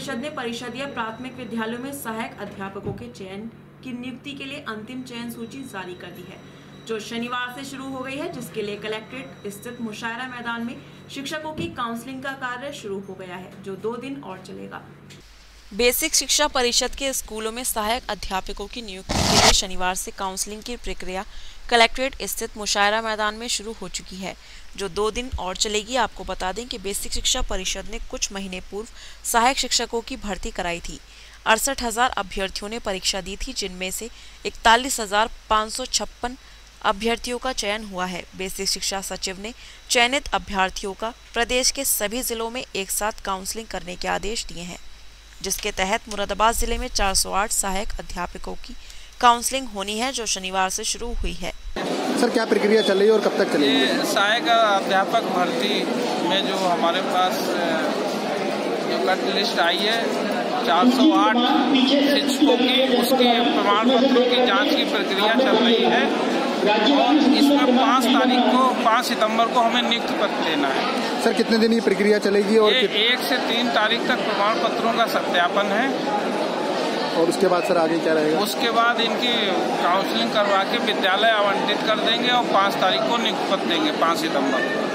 परिषद ने परिषदीय प्राथमिक विद्यालयों में सहायक अध्यापकों के चयन की नियुक्ति के लिए अंतिम चयन सूची जारी कर दी है, जो शनिवार से शुरू हो गई है, जिसके लिए कलेक्ट्रेट स्थित मुशायरा मैदान में शिक्षकों की काउंसलिंग का कार्य शुरू हो गया है, जो 2 दिन और चलेगा। बेसिक शिक्षा परिषद के स्कूलों में सहायक अध्यापकों की नियुक्ति के लिए शनिवार से काउंसलिंग की प्रक्रिया कलेक्ट्रेट स्थित मुशायरा मैदान में शुरू हो चुकी है, जो 2 दिन और चलेगी। आपको बता दें कि बेसिक शिक्षा परिषद ने कुछ महीने पूर्व सहायक शिक्षकों की भर्ती कराई थी। 68,000 अभ्यर्थियों ने परीक्षा दी थी, जिनमें से 41,556 अभ्यर्थियों का चयन हुआ है। बेसिक शिक्षा सचिव ने चयनित अभ्यर्थियों का प्रदेश के सभी जिलों में एक साथ काउंसलिंग करने के आदेश दिए हैं, जिसके तहत मुरादाबाद जिले में 408 सहायक अध्यापकों की काउंसलिंग होनी है, जो शनिवार से शुरू हुई है। सर, क्या प्रक्रिया चल रही है और कब तक चलेगी? ये सहायक अध्यापक भर्ती में जो हमारे पास जो कट लिस्ट आई है 408 शिक्षकों की, उसके प्रमाण पत्रों की जांच की प्रक्रिया चल रही है और इसमें 5 सितंबर को हमें नियुक्ति पत्र देना है। सर, कितने दिन ये प्रक्रिया चलेगी? और 1 से 3 तारीख तक प्रमाण पत्रों का सत्यापन है और उसके बाद सर आगे क्या रहेगा? उसके बाद इनकी काउंसलिंग करवा के विद्यालय आवंटित कर देंगे और 5 तारीख को नियुक्ति पत्र देंगे 5 सितंबर।